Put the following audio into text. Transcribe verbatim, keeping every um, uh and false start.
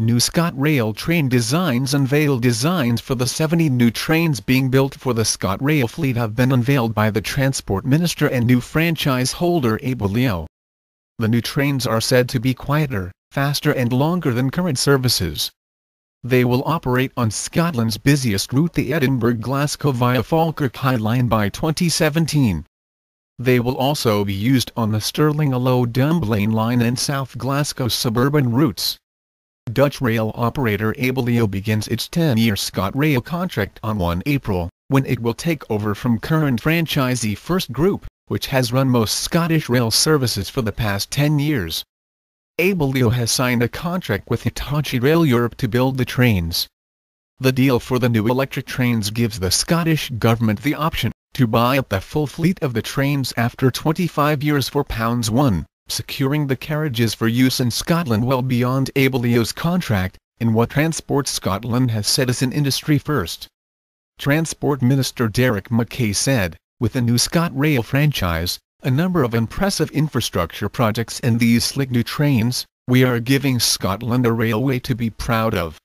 New ScotRail train designs unveiled. Designs for the seventy new trains being built for the ScotRail fleet have been unveiled by the Transport Minister and new franchise holder Abellio. The new trains are said to be quieter, faster and longer than current services. They will operate on Scotland's busiest route, the Edinburgh-Glasgow via Falkirk High line, by twenty seventeen. They will also be used on the Stirling-Allow-Dunblane line and South Glasgow suburban routes. Dutch rail operator Abellio begins its ten-year ScotRail contract on the first of April, when it will take over from current franchisee FirstGroup, which has run most Scottish rail services for the past ten years. Abellio has signed a contract with Hitachi Rail Europe to build the trains. The deal for the new electric trains gives the Scottish Government the option to buy up the full fleet of the trains after twenty-five years for one pound, securing the carriages for use in Scotland well beyond Abellio's contract, in what Transport Scotland has said is an industry first. Transport Minister Derek MacKay said, "With the new ScotRail franchise, a number of impressive infrastructure projects and these slick new trains, we are giving Scotland a railway to be proud of."